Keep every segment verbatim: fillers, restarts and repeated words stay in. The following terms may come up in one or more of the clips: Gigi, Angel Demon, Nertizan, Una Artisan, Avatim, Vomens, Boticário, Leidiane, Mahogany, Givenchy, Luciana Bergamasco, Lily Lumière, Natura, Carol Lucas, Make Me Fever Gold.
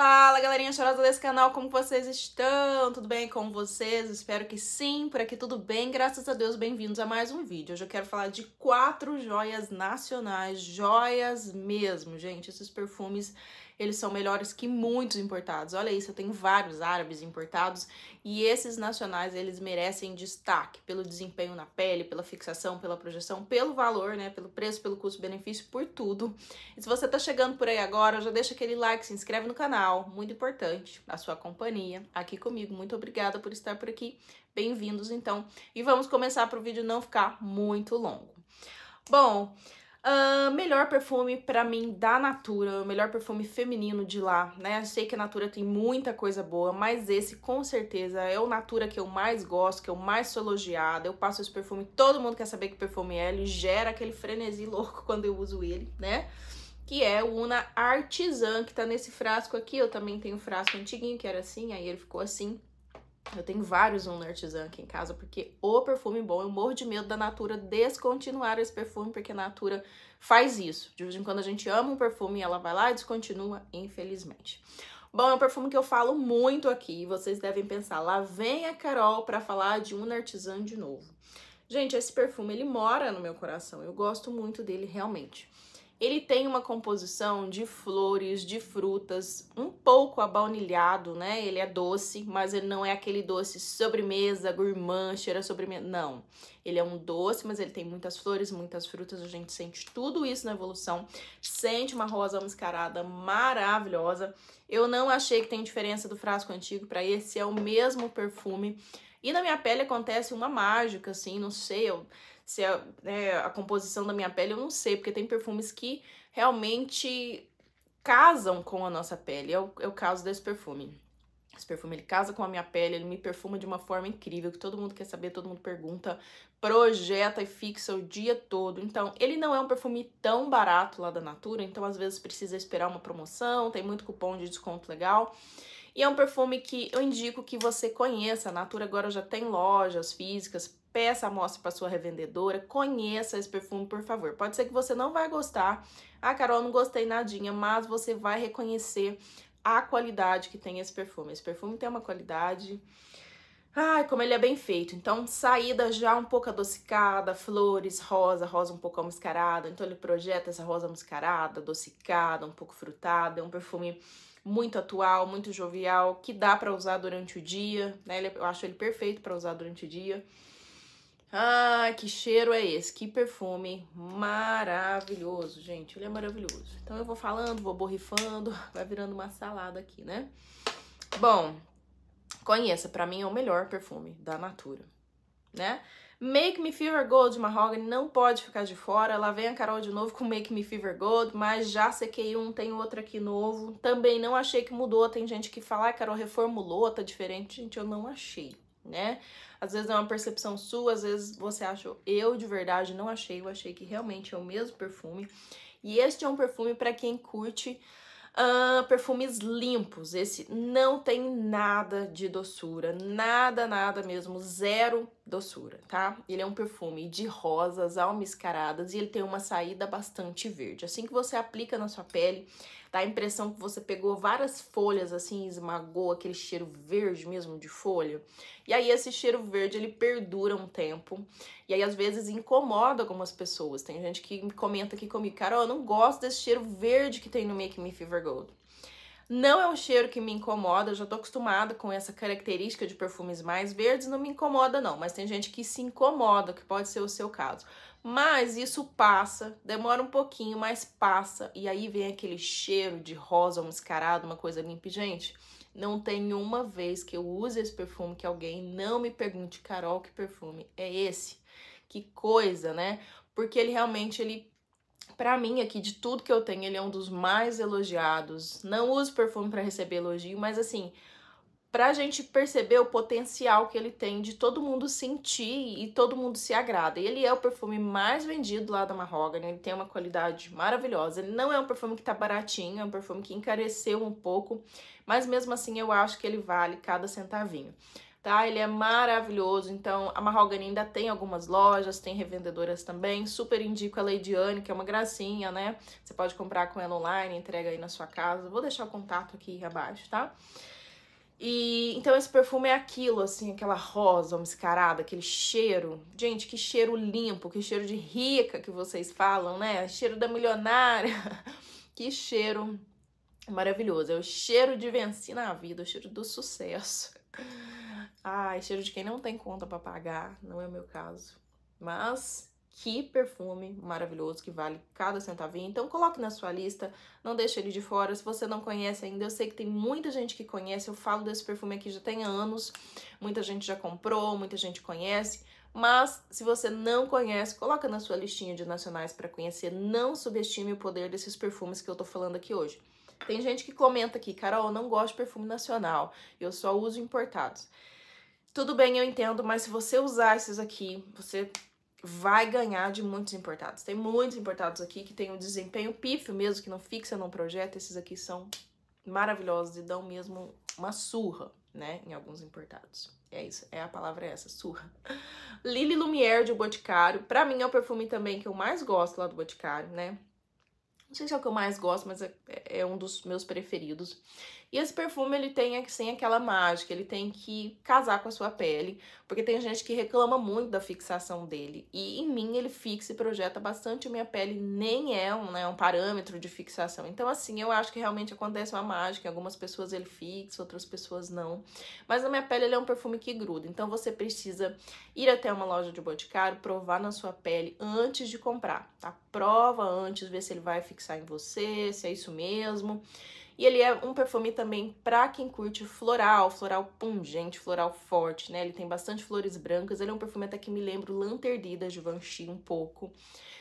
Fala, galerinha chorosa desse canal, como vocês estão? Tudo bem com vocês? Espero que sim, por aqui tudo bem, graças a Deus, bem-vindos a mais um vídeo. Hoje eu quero falar de quatro joias nacionais, joias mesmo, gente. Esses perfumes, eles são melhores que muitos importados. Olha isso, eu tenho vários árabes importados e esses nacionais, eles merecem destaque pelo desempenho na pele, pela fixação, pela projeção, pelo valor, né, pelo preço, pelo custo-benefício, por tudo. E se você tá chegando por aí agora, já deixa aquele like, se inscreve no canal. Muito importante a sua companhia aqui comigo. Muito obrigada por estar por aqui. Bem-vindos, então. E vamos começar para o vídeo não ficar muito longo. Bom, uh, melhor perfume para mim da Natura, o melhor perfume feminino de lá, né? Eu sei que a Natura tem muita coisa boa, mas esse com certeza é o Natura que eu mais gosto, que eu mais sou elogiada. Eu passo esse perfume, todo mundo quer saber que perfume é, ele gera aquele frenesi louco quando eu uso ele, né? Que é o Una Artisan, que tá nesse frasco aqui. Eu também tenho um frasco antiguinho, que era assim, aí ele ficou assim. Eu tenho vários Una Artisan aqui em casa, porque o perfume bom, eu morro de medo da Natura descontinuar esse perfume, porque a Natura faz isso. De vez em quando a gente ama um perfume, ela vai lá e descontinua, infelizmente. Bom, é um perfume que eu falo muito aqui, e vocês devem pensar, lá vem a Carol pra falar de Una Artisan de novo. Gente, esse perfume, ele mora no meu coração, eu gosto muito dele realmente. Ele tem uma composição de flores, de frutas, um pouco abaunilhado, né? Ele é doce, mas ele não é aquele doce sobremesa, gourmand, cheira sobremesa, não. Ele é um doce, mas ele tem muitas flores, muitas frutas, a gente sente tudo isso na evolução. Sente uma rosa mascarada maravilhosa. Eu não achei que tem diferença do frasco antigo para esse, é o mesmo perfume. E na minha pele acontece uma mágica, assim, não sei, eu... se é, é a composição da minha pele, eu não sei, porque tem perfumes que realmente casam com a nossa pele, é o, é o caso desse perfume. Esse perfume, ele casa com a minha pele, ele me perfuma de uma forma incrível, que todo mundo quer saber, todo mundo pergunta, projeta e fixa o dia todo. Então, ele não é um perfume tão barato lá da Natura, então às vezes precisa esperar uma promoção, tem muito cupom de desconto legal. E é um perfume que eu indico que você conheça. A Natura agora já tem lojas físicas, peça a amostra para sua revendedora, conheça esse perfume, por favor. Pode ser que você não vai gostar, ah, Carol, não gostei nadinha, mas você vai reconhecer a qualidade que tem esse perfume. Esse perfume tem uma qualidade, ai, como ele é bem feito. Então, saída já um pouco adocicada, flores, rosa, rosa um pouco mascarada, então ele projeta essa rosa mascarada, adocicada, um pouco frutada, é um perfume muito atual, muito jovial, que dá para usar durante o dia, né? Eu acho ele perfeito para usar durante o dia. Ah, que cheiro é esse, que perfume maravilhoso, gente, ele é maravilhoso. Então eu vou falando, vou borrifando, vai virando uma salada aqui, né? Bom, conheça, pra mim é o melhor perfume da Natura, né? Make Me Fever Gold de Mahogany não pode ficar de fora, lá vem a Carol de novo com Make Me Fever Gold, mas já sequei um, tem outro aqui novo, também não achei que mudou, tem gente que fala, ah, Carol reformulou, tá diferente, gente, eu não achei. Né? Às vezes é uma percepção sua, às vezes você acha, eu de verdade não achei, eu achei que realmente é o mesmo perfume. E este é um perfume para quem curte uh, perfumes limpos, esse não tem nada de doçura, nada, nada mesmo, zero doçura, tá? Ele é um perfume de rosas almiscaradas e ele tem uma saída bastante verde. Assim que você aplica na sua pele, dá a impressão que você pegou várias folhas assim, esmagou aquele cheiro verde mesmo de folha. E aí esse cheiro verde, ele perdura um tempo. E aí às vezes incomoda algumas pessoas. Tem gente que me comenta aqui comigo, Carol, eu não gosto desse cheiro verde que tem no Make Me Fever Gold. Não é um cheiro que me incomoda, eu já tô acostumada com essa característica de perfumes mais verdes, não me incomoda não, mas tem gente que se incomoda, que pode ser o seu caso. Mas isso passa, demora um pouquinho, mas passa, e aí vem aquele cheiro de rosa mascarado, uma coisa limpa. Gente, não tem uma vez que eu use esse perfume que alguém não me pergunte, Carol, que perfume é esse? Que coisa, né? Porque ele realmente, ele... pra mim, aqui, de tudo que eu tenho, ele é um dos mais elogiados. Não uso perfume pra receber elogio, mas assim, pra gente perceber o potencial que ele tem de todo mundo sentir e todo mundo se agrada. Ele é o perfume mais vendido lá da Mahogany, ele tem uma qualidade maravilhosa. Ele não é um perfume que tá baratinho, é um perfume que encareceu um pouco, mas mesmo assim eu acho que ele vale cada centavinho. tá? Ele é maravilhoso, então a Mahogany ainda tem algumas lojas, tem revendedoras também, super indico a Leidiane, que é uma gracinha, né? Você pode comprar com ela online, entrega aí na sua casa, vou deixar o contato aqui abaixo, tá? E então esse perfume é aquilo, assim, aquela rosa mascarada, aquele cheiro. Gente, que cheiro limpo, que cheiro de rica que vocês falam, né? Cheiro da milionária. Que cheiro maravilhoso. É o cheiro de Givenchy na vida, o cheiro do sucesso. Ai, cheiro de quem não tem conta pra pagar, não é o meu caso. Mas que perfume maravilhoso, que vale cada centavinho. Então coloque na sua lista, não deixe ele de fora. Se você não conhece ainda, eu sei que tem muita gente que conhece. Eu falo desse perfume aqui já tem anos. Muita gente já comprou, muita gente conhece. Mas se você não conhece, coloca na sua listinha de nacionais para conhecer. Não subestime o poder desses perfumes que eu tô falando aqui hoje. Tem gente que comenta aqui, Carol, eu não gosto de perfume nacional, eu só uso importados. Tudo bem, eu entendo, mas se você usar esses aqui, você vai ganhar de muitos importados. Tem muitos importados aqui que tem um desempenho pífio mesmo, que não fixa, não projeta. Esses aqui são maravilhosos e dão mesmo uma surra, né, em alguns importados. É isso, é a palavra é essa, surra. Lily Lumière, de Boticário. Pra mim é o perfume também que eu mais gosto lá do Boticário, né? Não sei se é o que eu mais gosto, mas é, é um dos meus preferidos. E esse perfume, ele tem assim, aquela mágica, ele tem que casar com a sua pele, porque tem gente que reclama muito da fixação dele. E em mim, ele fixa e projeta bastante, a minha pele nem é um, né, um parâmetro de fixação. Então, assim, eu acho que realmente acontece uma mágica, em algumas pessoas ele fixa, outras pessoas não. Mas na minha pele, ele é um perfume que gruda. Então, você precisa ir até uma loja de Boticário, provar na sua pele antes de comprar, tá? Prova antes, vê se ele vai fixar em você, se é isso mesmo. E ele é um perfume também pra quem curte floral, floral pungente, floral forte, né? Ele tem bastante flores brancas, ele é um perfume até que me lembra o Lanterdi da Givenchy um pouco.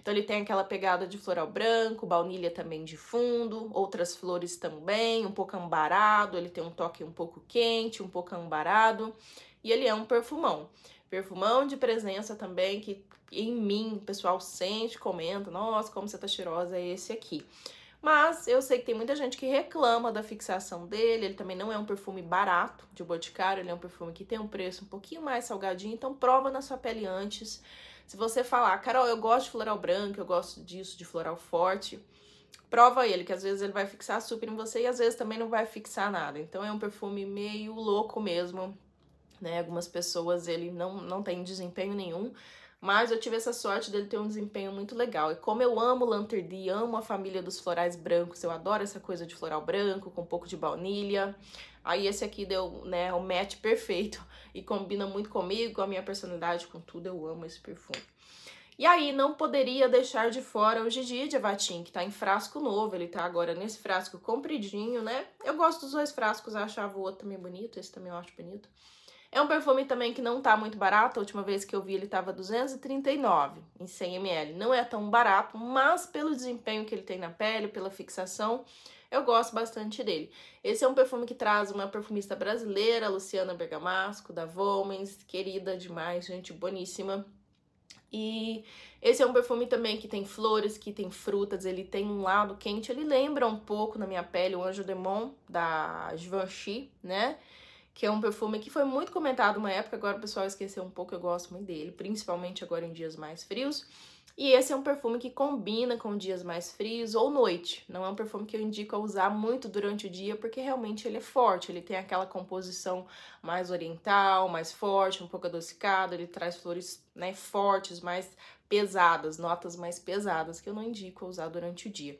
Então ele tem aquela pegada de floral branco, baunilha também de fundo, outras flores também, um pouco ambarado, ele tem um toque um pouco quente, um pouco ambarado. E ele é um perfumão. Perfumão de presença também, que em mim o pessoal sente, comenta, nossa, como você tá cheirosa, é esse aqui. Mas eu sei que tem muita gente que reclama da fixação dele, ele também não é um perfume barato de Boticário, ele é um perfume que tem um preço um pouquinho mais salgadinho, então prova na sua pele antes. Se você falar, Carol, eu gosto de floral branco, eu gosto disso, de floral forte, prova ele, que às vezes ele vai fixar super em você e às vezes também não vai fixar nada. Então é um perfume meio louco mesmo, né? Algumas pessoas ele não, não tem desempenho nenhum. Mas eu tive essa sorte dele ter um desempenho muito legal. E como eu amo Lanterdi, amo a família dos florais brancos, eu adoro essa coisa de floral branco, com um pouco de baunilha. Aí esse aqui deu, né, o match perfeito e combina muito comigo, com a minha personalidade, com tudo, eu amo esse perfume. E aí, não poderia deixar de fora o Gigi de Avatim, que tá em frasco novo, ele tá agora nesse frasco compridinho, né? Eu gosto dos dois frascos, achava o outro também bonito, esse também eu acho bonito. É um perfume também que não tá muito barato, a última vez que eu vi ele tava duzentos e trinta e nove em cem mililitros. Não é tão barato, mas pelo desempenho que ele tem na pele, pela fixação, eu gosto bastante dele. Esse é um perfume que traz uma perfumista brasileira, Luciana Bergamasco, da Vomens, querida demais, gente boníssima. E esse é um perfume também que tem flores, que tem frutas, ele tem um lado quente, ele lembra um pouco na minha pele o Angel Demon da Givenchy, né? Que é um perfume que foi muito comentado uma época, agora o pessoal esqueceu um pouco, eu gosto muito dele, principalmente agora em dias mais frios. E esse é um perfume que combina com dias mais frios ou noite. Não é um perfume que eu indico a usar muito durante o dia, porque realmente ele é forte, ele tem aquela composição mais oriental, mais forte, um pouco adocicado, ele traz flores, né, fortes, mais pesadas, notas mais pesadas, que eu não indico a usar durante o dia.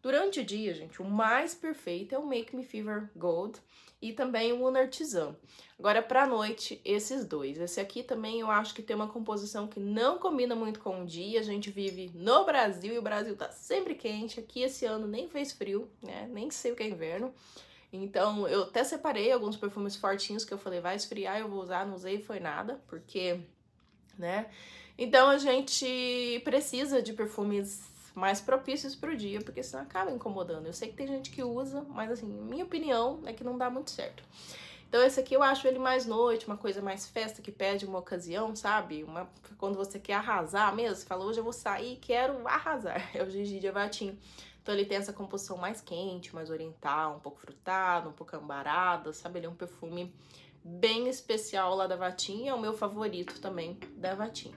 Durante o dia, gente, o mais perfeito é o Make Me Fever Gold e também o Una Artisan. Agora, pra noite, esses dois. Esse aqui também eu acho que tem uma composição que não combina muito com o dia. A gente vive no Brasil e o Brasil tá sempre quente. Aqui esse ano nem fez frio, né? Nem sei o que é inverno. Então, eu até separei alguns perfumes fortinhos que eu falei, vai esfriar, eu vou usar, não usei, foi nada, porque, né? Então, a gente precisa de perfumes mais propícios para o dia, porque senão acaba incomodando. Eu sei que tem gente que usa, mas assim, minha opinião é que não dá muito certo. Então esse aqui eu acho ele mais noite, uma coisa mais festa, que pede uma ocasião, sabe? Uma, quando você quer arrasar mesmo, você fala, hoje eu vou sair, quero arrasar. É o Gigi de Avatim. Então ele tem essa composição mais quente, mais oriental, um pouco frutado, um pouco ambarada, sabe? Ele é um perfume bem especial lá da Avatim, é o meu favorito também da Avatim.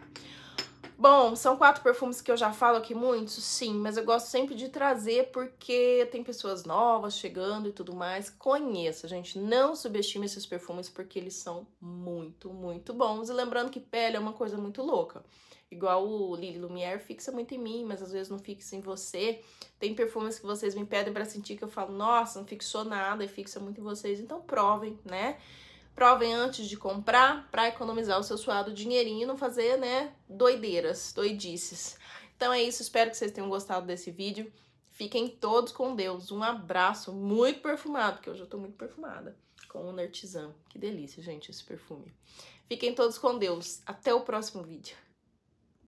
Bom, são quatro perfumes que eu já falo aqui muito, sim, mas eu gosto sempre de trazer porque tem pessoas novas chegando e tudo mais. Conheça, gente, não subestime esses perfumes porque eles são muito, muito bons. E lembrando que pele é uma coisa muito louca. Igual o Lily Lumière fixa muito em mim, mas às vezes não fixa em você. Tem perfumes que vocês me pedem pra sentir que eu falo, nossa, não fixou nada e fixa muito em vocês, então provem, né? Provem antes de comprar para economizar o seu suado dinheirinho e não fazer, né, doideiras, doidices. Então é isso, espero que vocês tenham gostado desse vídeo. Fiquem todos com Deus. Um abraço muito perfumado, porque hoje eu tô muito perfumada, com o Nertizan. Que delícia, gente, esse perfume. Fiquem todos com Deus. Até o próximo vídeo.